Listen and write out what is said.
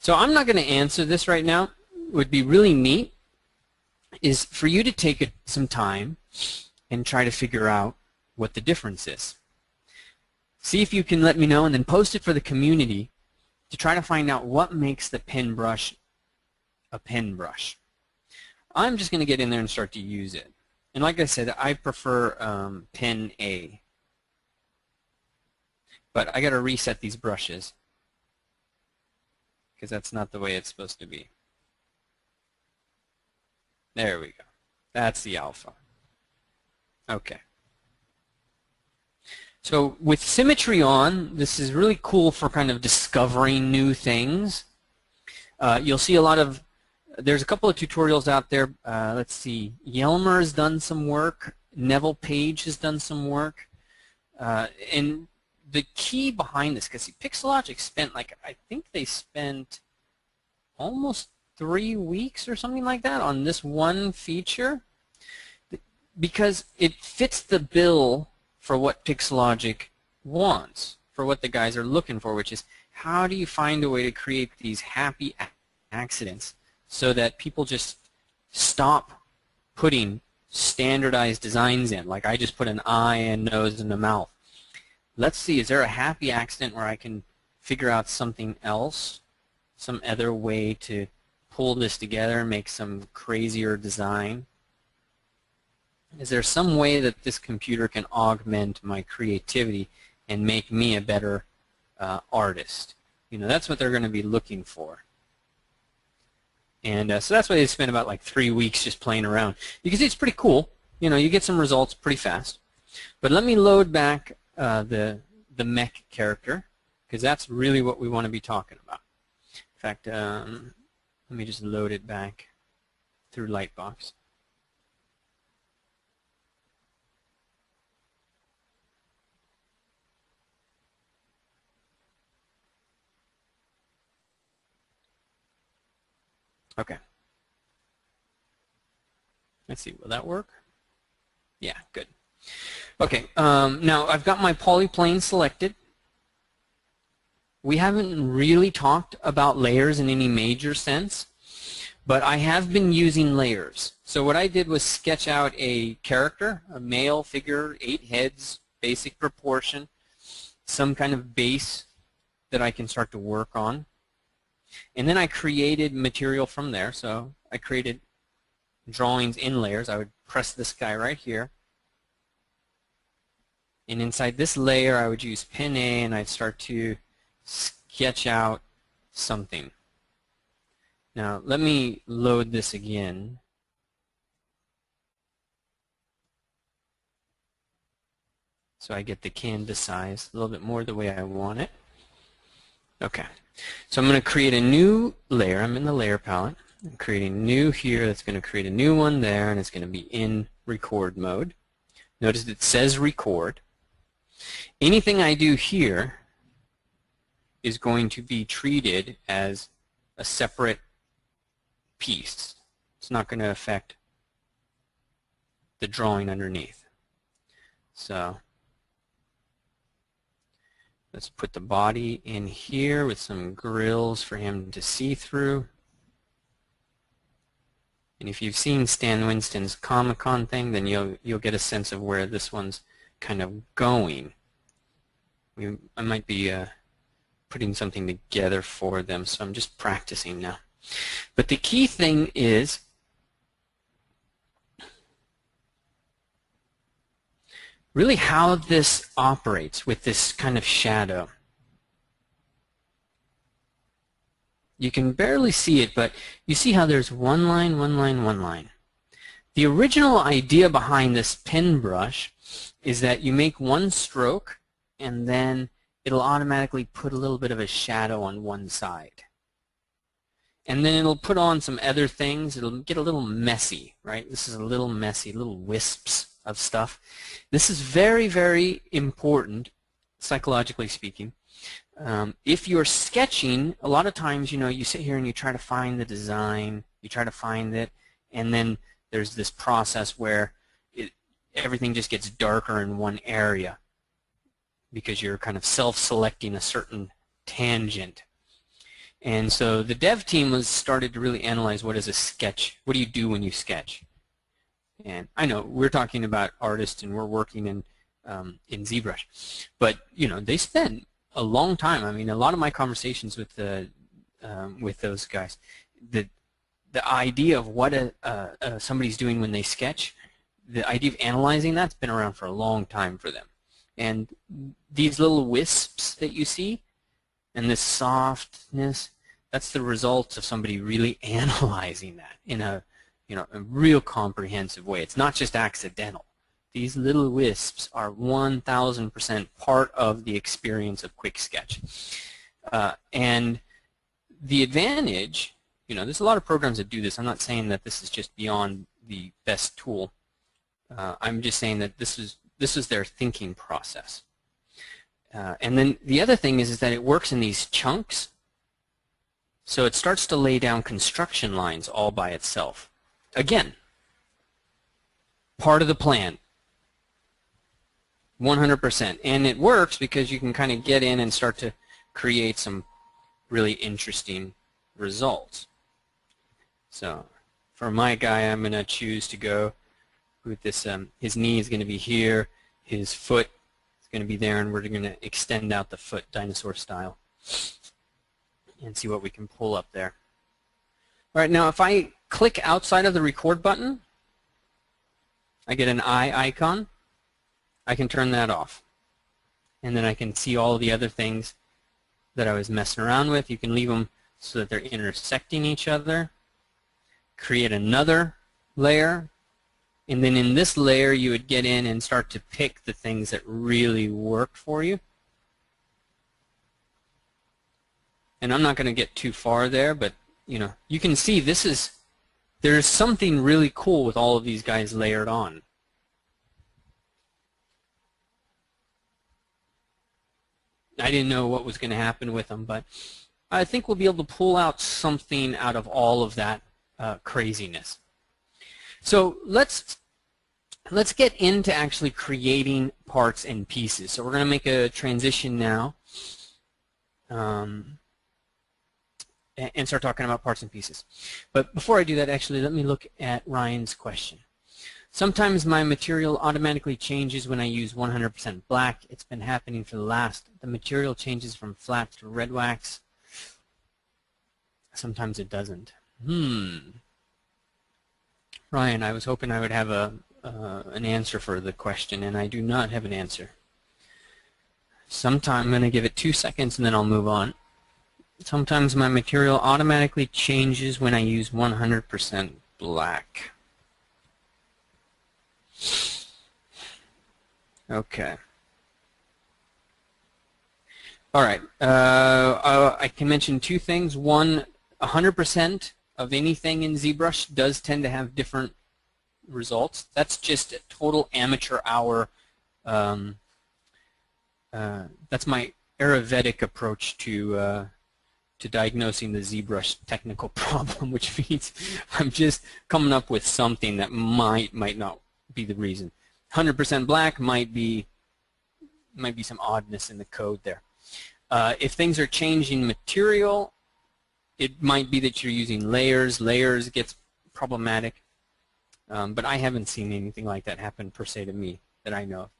So I'm not going to answer this right now. What would be really neat is for you to take some time and try to figure out what the difference is. See if you can let me know and then post it for the community to try to find out what makes the pen brush a pen brush. I'm just going to get in there and start to use it. And like I said, I prefer pen A. But I got to reset these brushes because that's not the way it's supposed to be. There we go. That's the alpha. Okay. So with symmetry on, this is really cool for kind of discovering new things. You'll see a lot of, there's a couple of tutorials out there. Let's see, Yelmer has done some work. Neville Page has done some work. And the key behind this, because Pixologic spent like, I think they spent almost 3 weeks or something like that on this one feature because it fits the bill for what Pixologic wants, for what the guys are looking for, which is how do you find a way to create these happy accidents so that people just stop putting standardized designs in, like I just put an eye and nose and a mouth. Let's see, is there a happy accident where I can figure out something else, some other way to pull this together and make some crazier design? Is there some way that this computer can augment my creativity and make me a better artist? You know, that's what they're going to be looking for. And so that's why they spent about like 3 weeks just playing around. You can see it's pretty cool. You know, you get some results pretty fast. But let me load back the mech character because that's really what we want to be talking about. In fact, let me just load it back through Lightbox. Okay. Let's see, will that work? Yeah, good. Okay, now I've got my polyplane selected. We haven't really talked about layers in any major sense, but I have been using layers. So what I did was sketch out a character, a male figure, 8 heads, basic proportion, some kind of base that I can start to work on. And then I created material from there. So I created drawings in layers. I would press this guy right here. And inside this layer, I would use pen A and I'd start to sketch out something. Now let me load this again. So I get the canvas size a little bit more the way I want it. Okay. So I'm going to create a new layer. I'm in the layer palette. I'm creating new here. That's going to create a new one there and it's going to be in record mode. Notice it says record. Anything I do here is going to be treated as a separate piece. It's not going to affect the drawing underneath. So let's put the body in here with some grills for him to see through. And if you've seen Stan Winston's Comic-Con thing, then you'll get a sense of where this one's kind of going. I might be putting something together for them, so I'm just practicing now. But the key thing is really how this operates with this kind of shadow. You can barely see it, but you see how there's one line, one line, one line. The original idea behind this pen brush is that you make one stroke and then it'll automatically put a little bit of a shadow on one side. And then it'll put on some other things. It'll get a little messy, right? This is a little messy, little wisps of stuff. This is very, very important, psychologically speaking. If you're sketching, a lot of times, you know, you sit here and you try to find the design, you try to find it, and then there's this process where everything just gets darker in one area, because you're kind of self-selecting a certain tangent. And so the dev team was started to really analyze what is a sketch. What do you do when you sketch? And I know we're talking about artists and we're working in ZBrush, but you know they spend a long time. I mean, a lot of my conversations with the with those guys, the idea of what somebody's doing when they sketch, the idea of analyzing that's been around for a long time for them. And these little wisps that you see, and this softness, that's the result of somebody really analyzing that in a, you know, a real comprehensive way. It's not just accidental. These little wisps are 1,000% part of the experience of Quicksketch. And the advantage, you know, there's a lot of programs that do this. I'm not saying that this is just beyond the best tool. I'm just saying that this is their thinking process. And then the other thing is that it works in these chunks, so it starts to lay down construction lines all by itself. Again, part of the plan, 100%. And it works because you can kind of get in and start to create some really interesting results. So for my guy, I'm going to choose to go with this. His knee is going to be here, his foot going to be there, and we're going to extend out the foot dinosaur style and see what we can pull up there. All right, now if I click outside of the record button, I get an eye icon. I can turn that off, and then I can see all the other things that I was messing around with. You can leave them so that they're intersecting each other, create another layer, and then in this layer you would get in and start to pick the things that really work for you. And I'm not going to get too far there, but you know, you can see this is, there's something really cool with all of these guys layered on. I didn't know what was going to happen with them, but I think we'll be able to pull out something out of all of that craziness. So let's get into actually creating parts and pieces. So we're going to make a transition now and start talking about parts and pieces. But before I do that, actually, let me look at Ryan's question. Sometimes my material automatically changes when I use 100% black. It's been happening for the material changes from flat to red wax. Sometimes it doesn't. Ryan, I was hoping I would have an answer for the question, and I do not have an answer. Sometimes I'm going to give it 2 seconds, and then I'll move on. Sometimes my material automatically changes when I use 100% black. Okay. All right. I can mention two things. One, 100% of anything in ZBrush does tend to have different results. That's just a total amateur hour. That's my Ayurvedic approach to diagnosing the ZBrush technical problem, which means I'm just coming up with something that might not be the reason. 100% black might be some oddness in the code there. If things are changing material, it might be that you're using layers. Layers gets problematic, but I haven't seen anything like that happen per se to me that I know of.